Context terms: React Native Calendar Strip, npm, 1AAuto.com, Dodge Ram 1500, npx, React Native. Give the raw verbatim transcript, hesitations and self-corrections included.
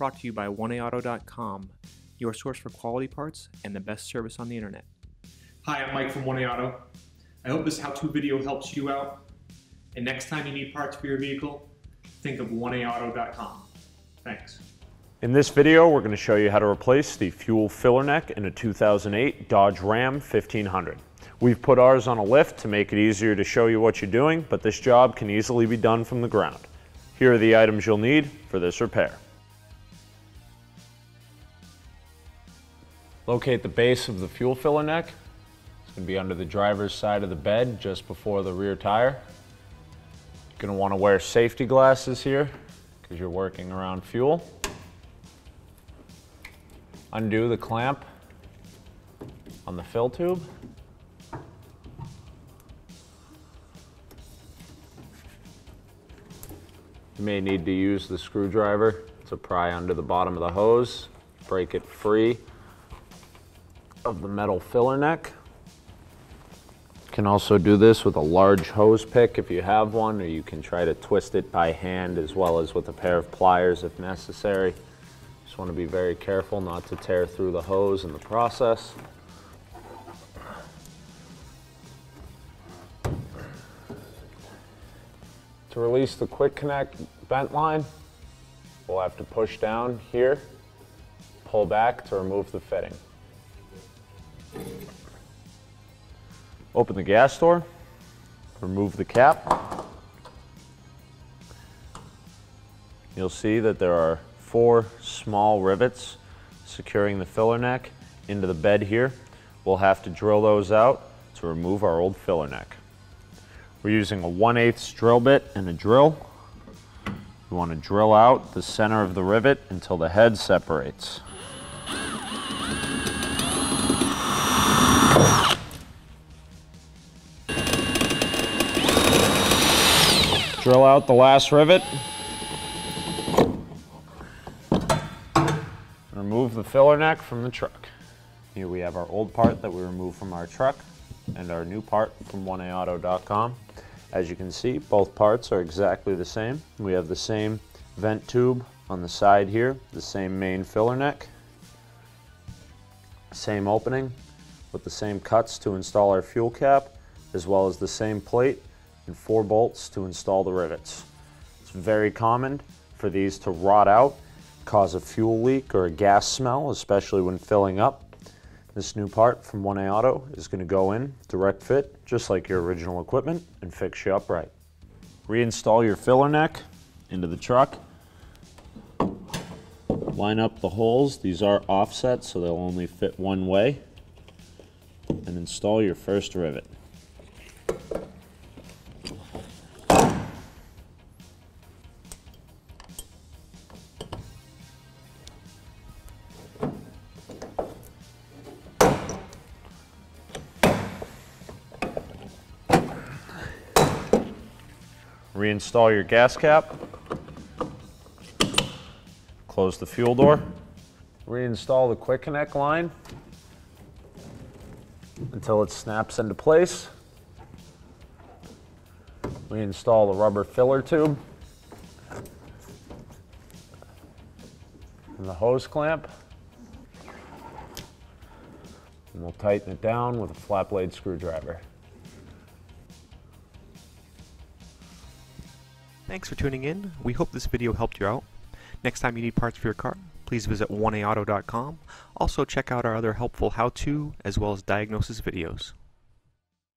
brought to you by one A auto dot com, your source for quality parts and the best service on the internet. Hi, I'm Mike from one A auto. I hope this how-to video helps you out, and next time you need parts for your vehicle, think of one A auto dot com. Thanks. In this video, we're going to show you how to replace the fuel filler neck in a two thousand eight Dodge Ram fifteen hundred. We've put ours on a lift to make it easier to show you what you're doing, but this job can easily be done from the ground. Here are the items you'll need for this repair. Locate the base of the fuel filler neck. It's going to be under the driver's side of the bed, just before the rear tire. You're going to want to wear safety glasses here, because you're working around fuel. Undo the clamp on the fill tube. You may need to use the screwdriver to pry under the bottom of the hose, break it free of the metal filler neck. You can also do this with a large hose pick if you have one, or you can try to twist it by hand as well as with a pair of pliers if necessary. Just want to be very careful not to tear through the hose in the process. To release the quick connect vent line, we'll have to push down here, pull back to remove the fitting. Open the gas door, remove the cap. You'll see that there are four small rivets securing the filler neck into the bed here. We'll have to drill those out to remove our old filler neck. We're using a one eighth drill bit and a drill. We want to drill out the center of the rivet until the head separates. Drill out the last rivet. Remove the filler neck from the truck. Here we have our old part that we removed from our truck and our new part from one A auto dot com. As you can see, both parts are exactly the same. We have the same vent tube on the side here, the same main filler neck, same opening with the same cuts to install our fuel cap, as well as the same plate and four bolts to install the rivets. It's very common for these to rot out, cause a fuel leak or a gas smell, especially when filling up. This new part from one A auto is going to go in, direct fit, just like your original equipment, and fix you up right. Reinstall your filler neck into the truck. Line up the holes. These are offset, so they'll only fit one way. And install your first rivet. Reinstall your gas cap, close the fuel door, reinstall the quick connect line until it snaps into place, reinstall the rubber filler tube and the hose clamp, and we'll tighten it down with a flat blade screwdriver. Thanks for tuning in. We hope this video helped you out. Next time you need parts for your car, please visit one A auto dot com. Also check out our other helpful how-to as well as diagnosis videos.